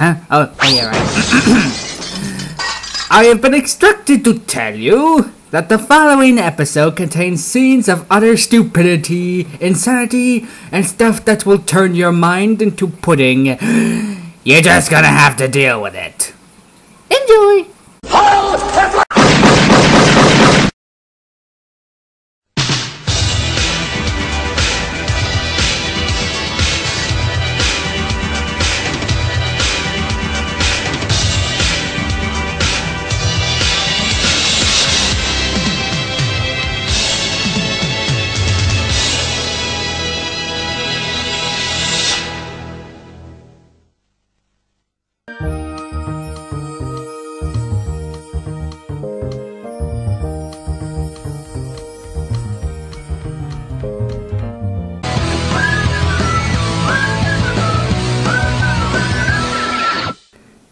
Huh? Oh yeah, right. I have been instructed to tell you that the following episode contains scenes of utter stupidity, insanity, and stuff that will turn your mind into pudding. You're just gonna have to deal with it. Enjoy!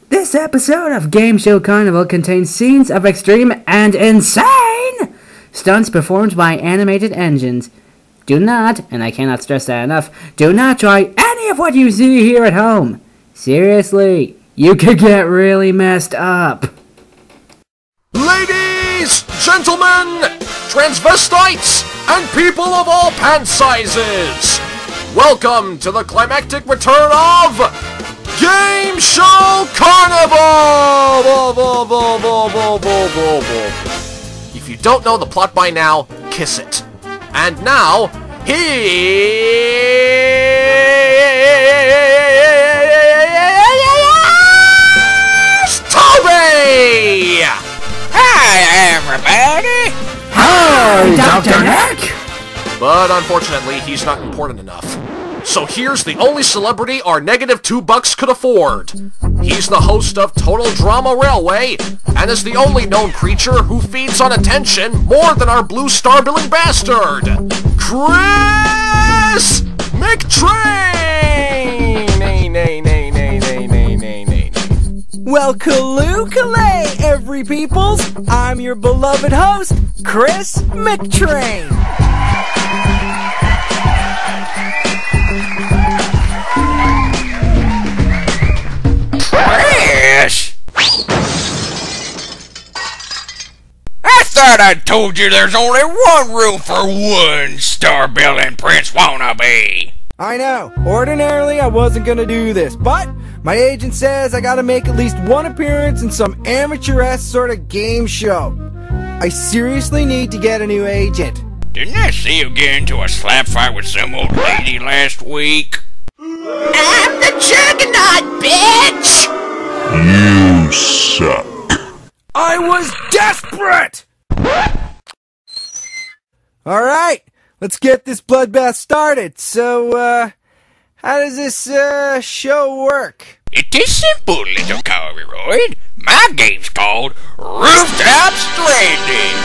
This episode of Game Show Carnival contains scenes of extreme and insane stunts performed by animated engines. Do not, and I cannot stress that enough, do not try any of what you see here at home. Seriously, you could get really messed up. Ladies, gentlemen, transvestites, and people of all pant sizes, welcome to the climactic return of Game Show Carnival! If you don't know the plot by now, kiss it. And now, here's Toby! Hi, everybody! Hi, Dr. Nick! But unfortunately, he's not important enough. So here's the only celebrity our -$2 could afford. He's the host of Total Drama Railway, and is the only known creature who feeds on attention more than our blue star-billing bastard, Chris McTrain! Well, Kaloo Kalay, every peoples! I'm your beloved host, Chris McTrain! I thought I told you there's only one room for one star-billing prince wannabe. I know. Ordinarily, I wasn't gonna do this, but my agent says I gotta make at least one appearance in some amateur-ass sort of game show. I seriously need to get a new agent. Didn't I see you get into a slap fight with some old lady last week? I'm the juggernaut, bitch! You suck. I was desperate! Alright, let's get this bloodbath started. So, how does this, show work? It is simple, little cowroid. My game's called Rooftop Stranded.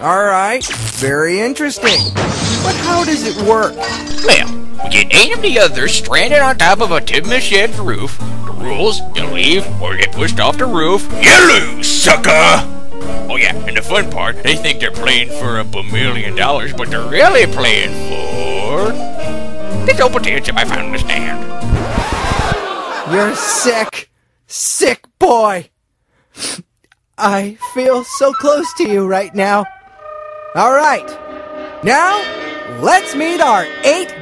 Alright, very interesting. But how does it work? Well, we get 8 of the others stranded on top of a timber-shed's roof. The rules, you leave or get pushed off the roof. You lose, sucker! Oh yeah, and the fun part, they think they're playing for $1 million, but they're really playing for this old potential I found in the stand. You're sick. Sick boy. I feel so close to you right now. Alright. Now, let's meet our 8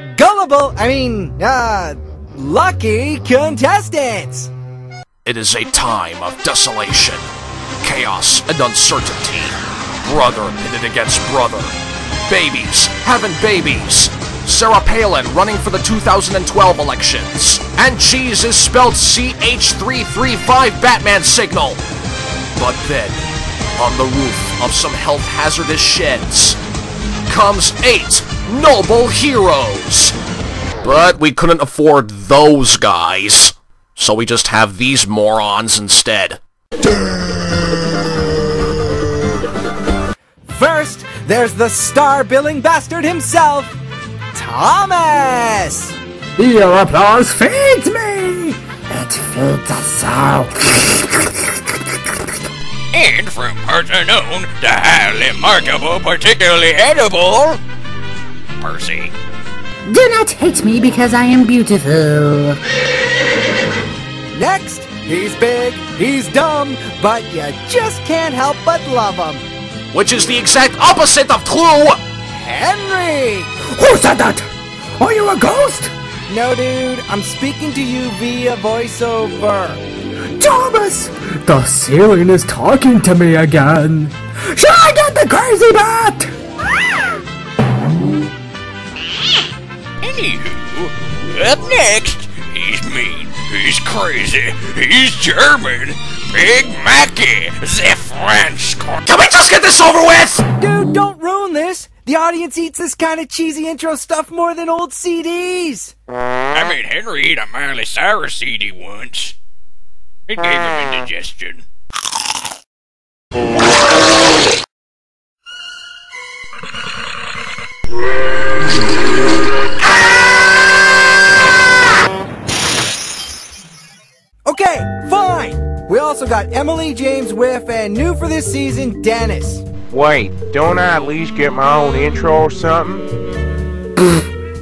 lucky contestants. It is a time of desolation, chaos, and uncertainty. Brother pitted against brother. Babies having babies. Sarah Palin running for the 2012 elections. And cheese is spelled CH335 Batman signal. But then, on the roof of some health hazardous sheds, comes 8 noble heroes. But we couldn't afford those guys, so we just have these morons instead. First, there's the star-billing bastard himself, Thomas! Your applause feeds me! It feeds us all. And from parts unknown, the highly markable, particularly edible, Percy. Do not hate me because I am beautiful. Next, he's big, he's dumb, but you just can't help but love him. Which is the exact opposite of true! Henry! Who said that? Are you a ghost? No, dude, I'm speaking to you via voiceover. Thomas! The ceiling is talking to me again. Should I get the crazy bat? Anywho, up next, he's mean, he's crazy, he's German, Big Mackey, the French. Can we just get this over with? Dude, don't ruin this. The audience eats this kind of cheesy intro stuff more than old CDs. I made Henry eat a Miley Cyrus CD once. It gave him indigestion. Okay, fine! We also got Emily James Whiff and new for this season, Dennis. Wait, don't I at least get my own intro or something?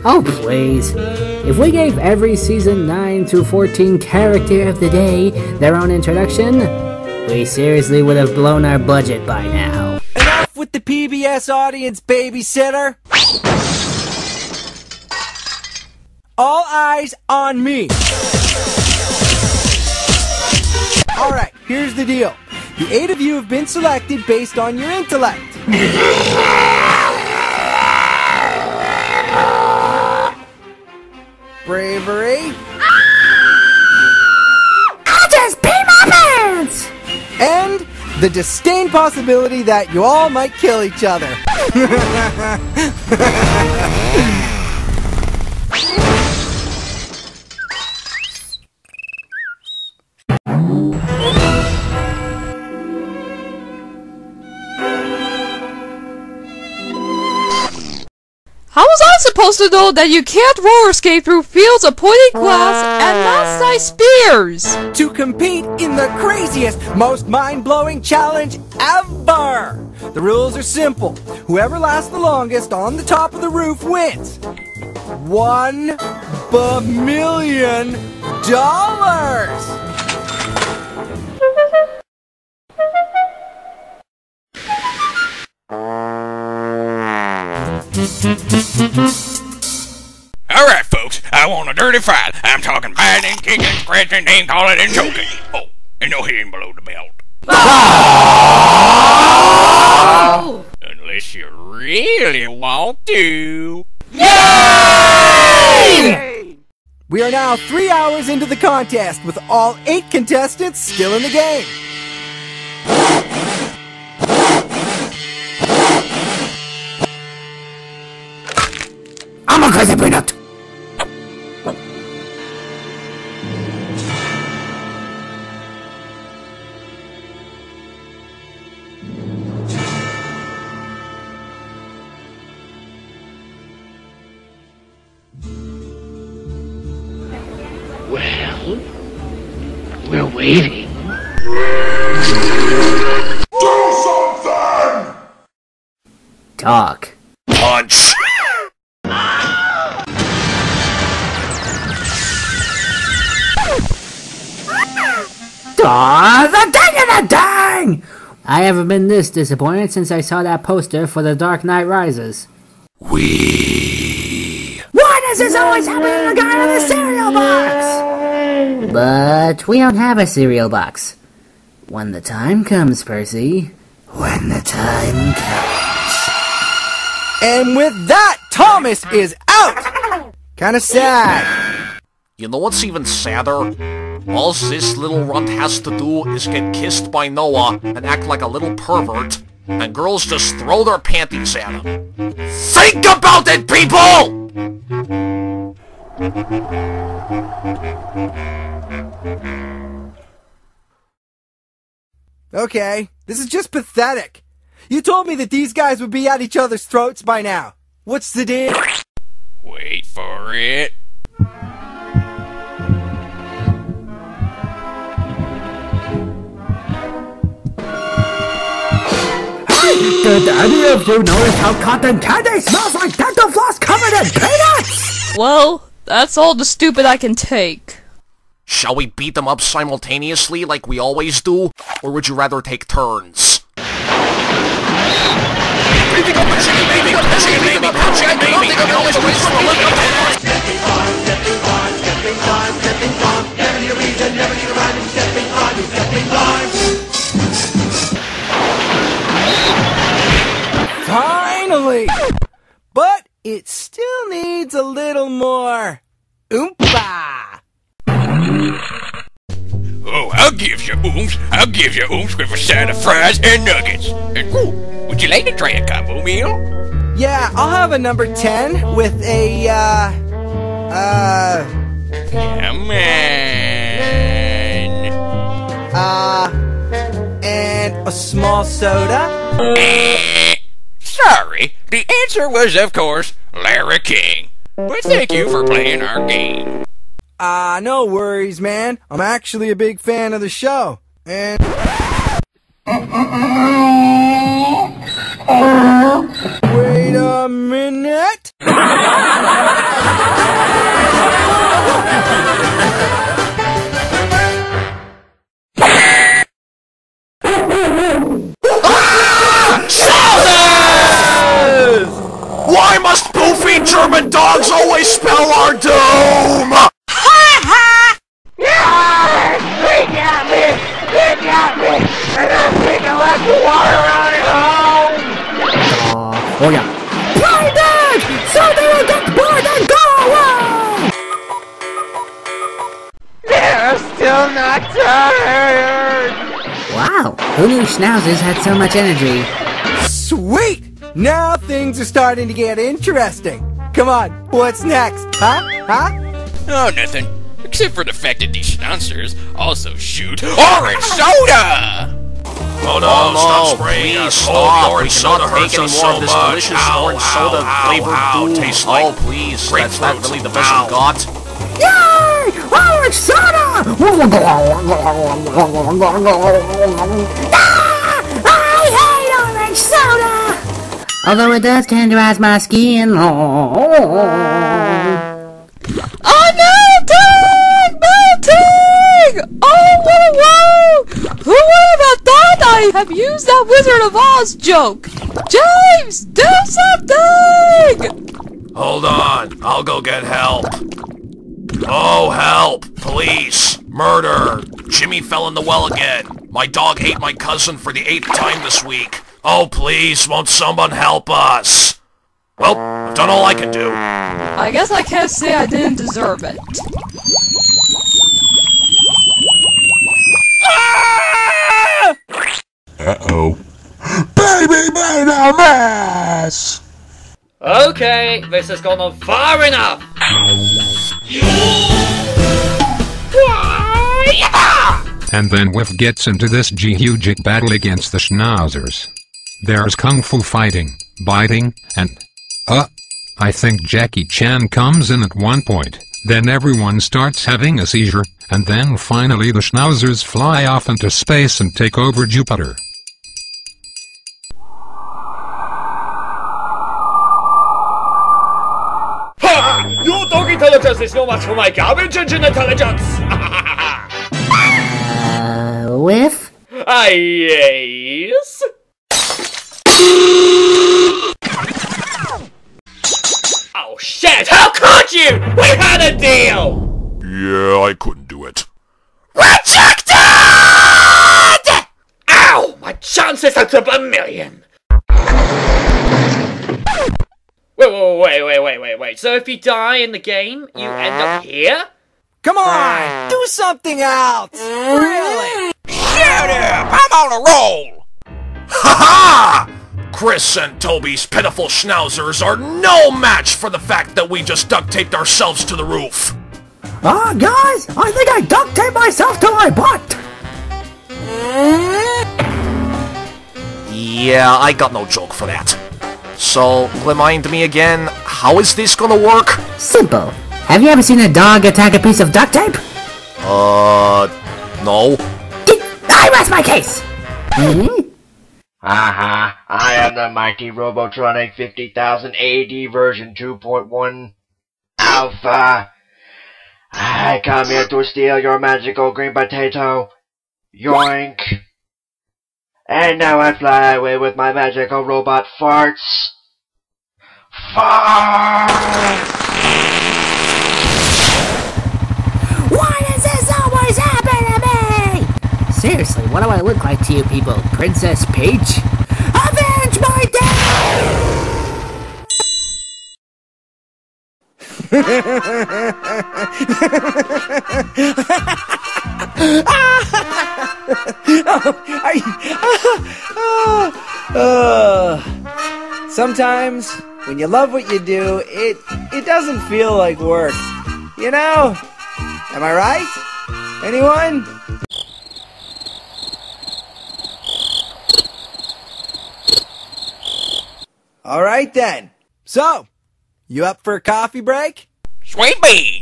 Oh, please. If we gave every season 9 through 14 character of the day their own introduction, we seriously would have blown our budget by now. Enough with the PBS audience, babysitter! All eyes on me! Alright, here's the deal. The 8 of you have been selected based on your intellect. Bravery. I'll just pee my pants! And the disdain possibility that you all might kill each other. How was I supposed to know that you can't roller skate through fields of pointed glass and mouse-sized spears? To compete in the craziest, most mind-blowing challenge ever! The rules are simple. Whoever lasts the longest on the top of the roof wins. $1 billion! Alright, folks, I want a dirty fight. I'm talking biting, kicking, scratching, name calling, and choking. Oh, and no hitting below the belt. Oh! Unless you really want to. Yay! We are now 3 hours into the contest with all 8 contestants still in the game. Well, we're waiting. Do something! Talk. Punch! Aw, the dang and the dang! I haven't been this disappointed since I saw that poster for the Dark Knight Rises. Why does this always happen to the guy with the cereal box? But we don't have a cereal box. When the time comes, Percy. When the time comes. And with that, Thomas is out! Kinda sad. You know what's even sadder? All this little runt has to do is get kissed by Noah and act like a little pervert, and girls just throw their panties at him. Think about it, people! Okay, this is just pathetic. You told me that these guys would be at each other's throats by now. What's the deal? Wait for it. Did any of you notice how cotton candy smells like dental floss covered in peanuts? Well, that's all the stupid I can take. Shall we beat them up simultaneously like we always do? Or would you rather take turns? Finally! But it still needs a little more... oompa! Oh, I'll give you oomph with a side of fries and nuggets. And, ooh, would you like to try a combo meal? Yeah, I'll have a number 10 with a, come on. And a small soda. Sorry, the answer was, of course, Larry King. But thank you for playing our game. No worries, man. I'm actually a big fan of the show. And... wait a minute! Why must poofy German dogs always spell our doom? Ha ha! They got me! They got me! And I'm picking up the water on it home! Oh yeah. Blinded! So they will get bored and go away! They're still not tired! Wow, who knew schnauzers had so much energy? Sweet! Now things are starting to get interesting. Come on, what's next? Huh? Huh? Oh, nothing. Except for the fact that these schnauzers also shoot orange soda! Oh no, stop spraying us. Oh, orange soda hurts us so much. This delicious orange soda flavored food tastes like grapefruit. That's really the best we got. Yay! Orange soda! I hate orange soda! Although it does tenderize my skin. Oh melting! Melting! Oh whoa whoa! Who would have thought I have used that Wizard of Oz joke? James, do something! Hold on, I'll go get help. Oh help! Police! Murder! Jimmy fell in the well again. My dog ate my cousin for the 8th time this week. Oh, please, won't someone help us? Well, I've done all I can do. I guess I can't say I didn't deserve it. Ah! Uh-oh. Baby made a mess! Okay, this has gone on far enough! And then Whiff gets into this gigantic battle against the schnauzers. There's kung fu fighting, biting, and... I think Jackie Chan comes in at one point, then everyone starts having a seizure, and then finally the schnauzers fly off into space and take over Jupiter. Ha! Your dog intelligence is not much for my garbage engine intelligence! Whiff? Yes? Oh shit, how could you? We had a deal! Yeah, I couldn't do it. Rejected! Ow, my chances out of a million. Wait, so if you die in the game, you end up here? Come on, do something else! Really? Shut up, I'm on a roll! Ha ha! Chris and Toby's pitiful schnauzers are no match for the fact that we just duct-taped ourselves to the roof. Guys, I think I duct-taped myself to my butt! Yeah, I got no joke for that. So, remind me again, how is this gonna work? Simple. Have you ever seen a dog attack a piece of duct tape? No. I rest my case! Mm-hmm. Aha, I am the mighty Robotronic 50,000 AD version 2.1 Alpha. I come here to steal your magical green potato. Yoink. And now I fly away with my magical robot farts. Farts! Why does this always happen to me? Seriously, what do I look like to you people? Princess Peach? Avenge my death! Sometimes when you love what you do, it doesn't feel like work, you know? Am I right? Anyone? All right then. So, you up for a coffee break? Sweet beans.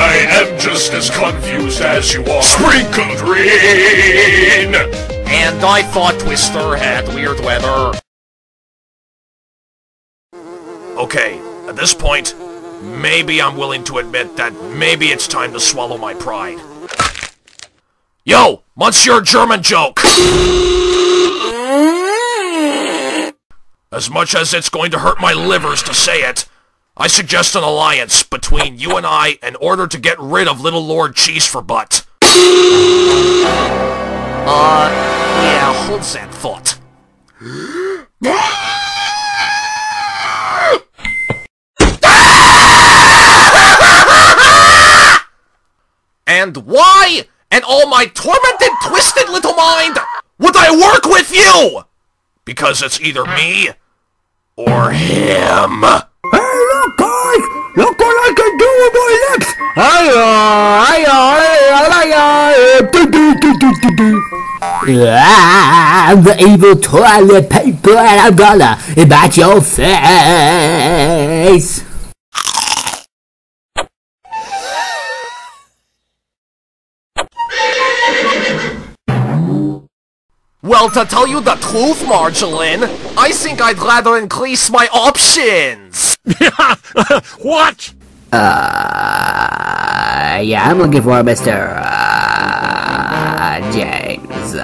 I am just as confused as you are. Sprinkled rain! And I thought Twister had weird weather. Okay, at this point, maybe I'm willing to admit that maybe it's time to swallow my pride. Yo, what's your German joke? As much as it's going to hurt my livers to say it, I suggest an alliance between you and I in order to get rid of Little Lord Cheese for Butt. Yeah, hold that thought. And why, in all my tormented, twisted little mind, would I work with you? Because it's either me, or him. Hey, look, guys! Look what I can do with my lips! I'm the evil toilet paper, and I'm gonna bite your face! Well, to tell you the truth, Marjolaine, I think I'd rather increase my options! What?! Yeah, I'm looking for Mr. James,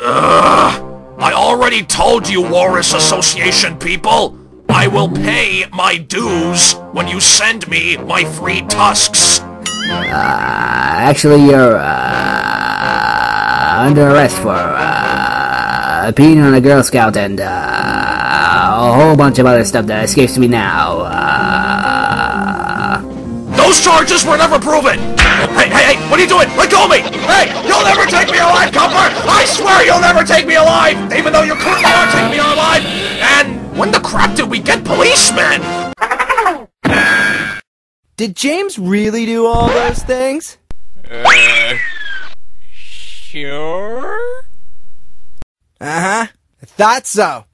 I already told you, Walrus Association people! I will pay my dues when you send me my free tusks! Actually, you're, under arrest for peeing on a Girl Scout and a whole bunch of other stuff that escapes me now. Those charges were never proven! Hey, what are you doing? Let go of me! Hey, you'll never take me alive, Copper! I swear you'll never take me alive! Even though you currently are taking me alive! And when the crap did we get policemen? Did James really do all those things? Sure? Uh-huh. I thought so.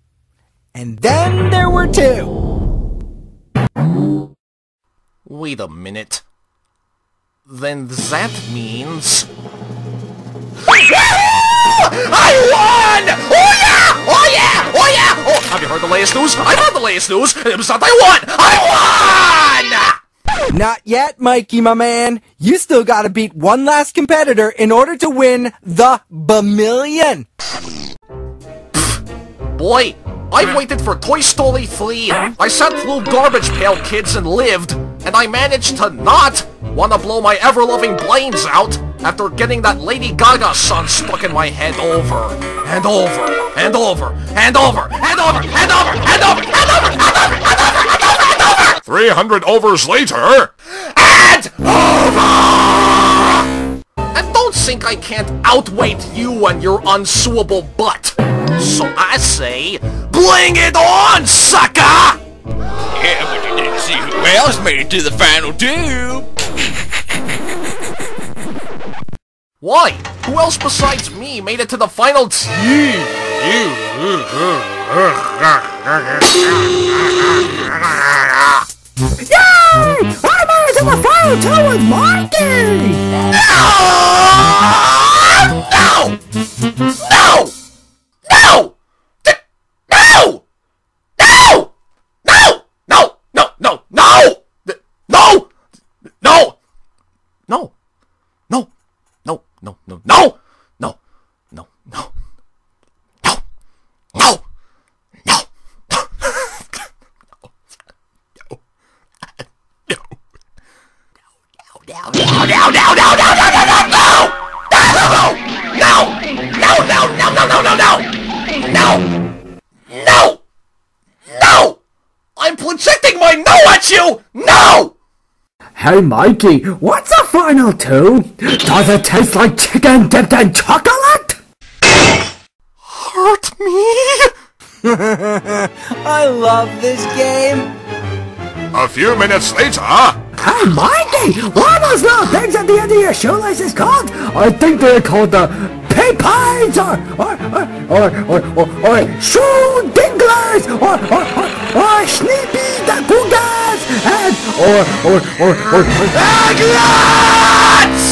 And then there were two. Wait a minute. Then that means... I won! Oh yeah! Oh yeah! Oh yeah! Oh, have you heard the latest news? I've heard the latest news! And it was not I won! I won! Not yet, Mikey, my man. You still gotta beat one last competitor in order to win the B-million. Boy, I've waited for Toy Story 3. I sat through Garbage Pail Kids and lived, and I managed to not wanna blow my ever-loving brains out after getting that Lady Gaga song stuck in my head over and over and over and over and over and over and over and over. 300 overs later, and over! And don't think I can't outweight you and your unsuable butt. So I say, bling it on, sucker! Yeah, but you didn't see who else made it to the final two. Why? Who else besides me made it to the final team? Yay! I made it to the final two with Marky! No! No! No! No! No! No! No! No! No! No! No! No! No! No! No! No! No! No! No! No! No! No! No! No! No! I'm projecting my no at you! No! Hey Mikey, what's the final two? Does it taste like chicken dipped in chocolate? Hurt me? I love this game. A few minutes later. Hey Mikey, what are those little things at the end of your shoelaces called? I think they're called the pay-pies or shoe dinglers or sneepy dagoogers and or egglets!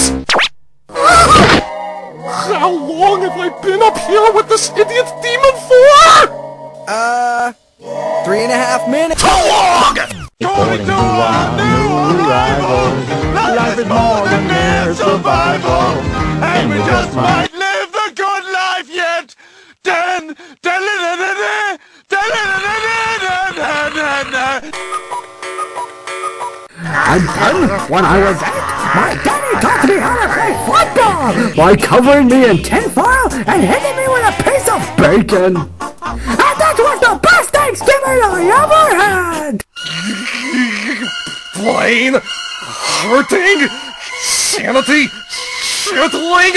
How long have I been up here with this idiot demon for? 3.5 minutes. Too long! Going to our new arrivals. Life is more than mere survival, and we just might live the good life yet. And then, when I was 8, my daddy taught me how to play football by covering me in tinfoil and hitting me with a piece of bacon. And that was the best Thanksgiving I ever had! Plain, hurting, sanity, shitling,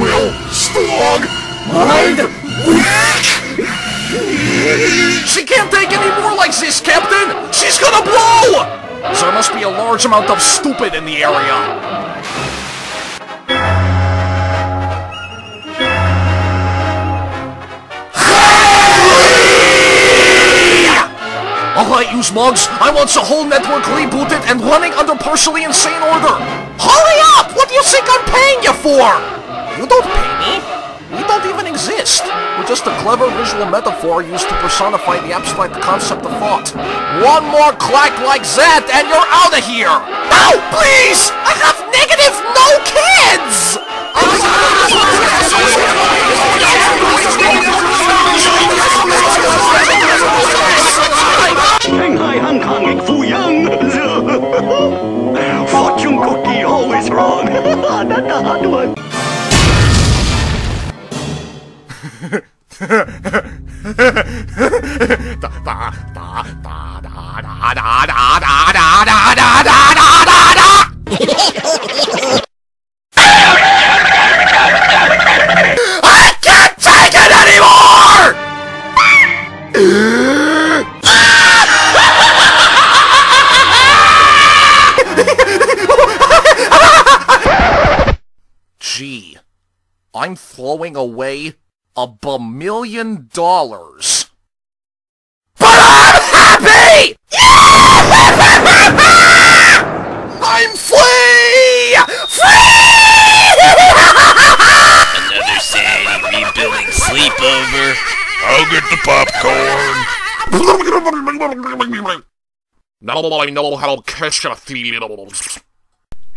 will, strong, mind, weak. She can't take any more like this, Captain! She's gonna blow! There must be a large amount of stupid in the area. Alright, you smugs, I want the whole network rebooted and running under partially insane order! Hurry up! What do you think I'm paying you for? You don't pay me. We don't even exist. We're just a clever visual metaphor used to personify the abstract concept of thought. One more clack like that and you're out of here! No, please! I have negative no kids! Shanghai, Hong Kong, and Fuyang. Fortune cookie always wrong. That's the hard one. I can't take it anymore! Gee, I'm throwing away $1 billion. But I'm happy! I'm free! Free! Another Sandy rebuilding sleepover. I'll get the popcorn. I know how to catch a feeling.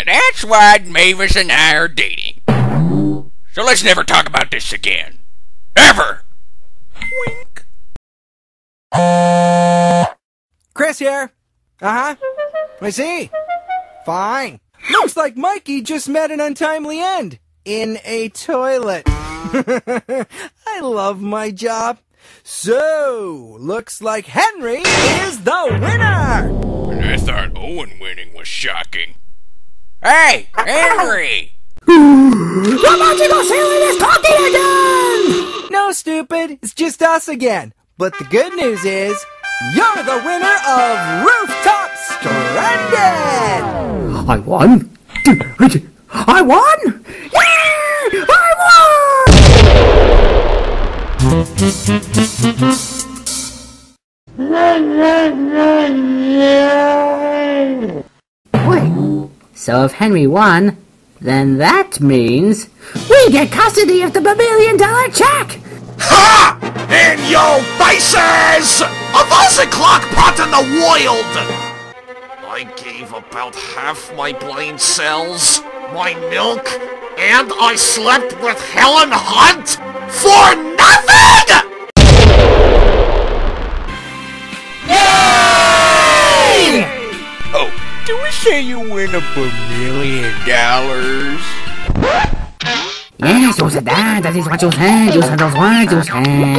That's why Mavis and I are dating. So let's never talk about this again. Ever! Wink. Chris here. I see. Fine. Looks like Mikey just met an untimely end. In a toilet. I love my job. So, looks like Henry is the winner! I thought Owen winning was shocking. Hey, Henry! Romantico Sailing is talking again! No, stupid, it's just us again. But the good news is, you're the winner of Rooftop Stranded! I won? I won? Yeah! Wait, so if Henry won, then that means we get custody of the $1 million check! Ha! In your faces! A thousand clock pot in the wild! I gave about half my brain cells, my milk, and I slept with Helen Hunt for nothing! Yay! Oh, do we say you win $1 million? Yes, you said that. That is what you said. You said those words. You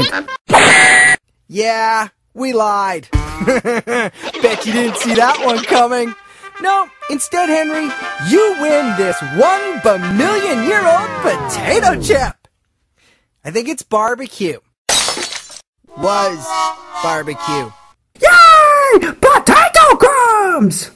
said. Yeah, we lied. Bet you didn't see that one coming. No, instead, Henry, you win this $1 billion-year-old potato chip. I think it's barbecue. Was barbecue. Yay! Potato crumbs!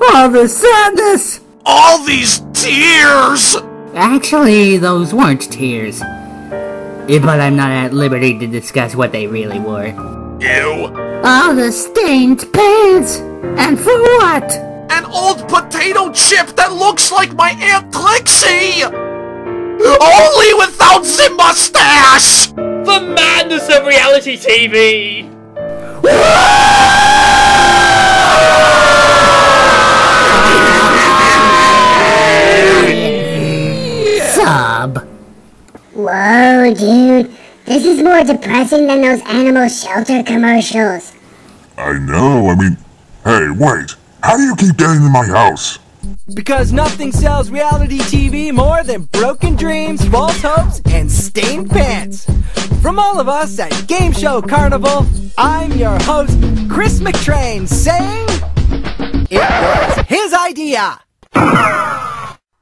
All the sadness! All these tears! Actually, those weren't tears. But I'm not at liberty to discuss what they really were. Ew! All the stained pants! And for what? An old potato chip that looks like my Aunt Trixie! Only without the mustache! The madness of reality TV! Whoa, dude. This is more depressing than those animal shelter commercials. I know, I mean... Hey, wait. How do you keep getting in my house? Because nothing sells reality TV more than broken dreams, false hopes, and stained pants. From all of us at Game Show Carnival, I'm your host, Chris McTrain, saying... It was his idea!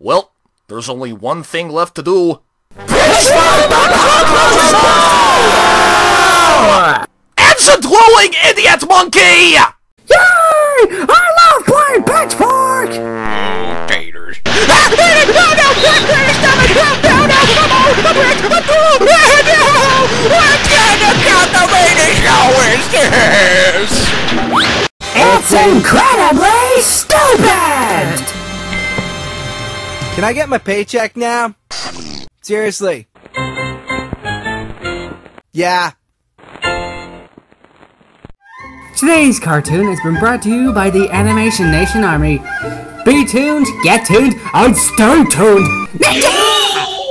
Well, there's only one thing left to do. It's a glowing idiot monkey! Yay! I love playing pitchfork! Oh, taters. It's incredibly stupid! Can I get my paycheck now? Seriously. Yeah. Today's cartoon has been brought to you by the Animation Nation Army. Be tuned, get tuned, and stay tuned!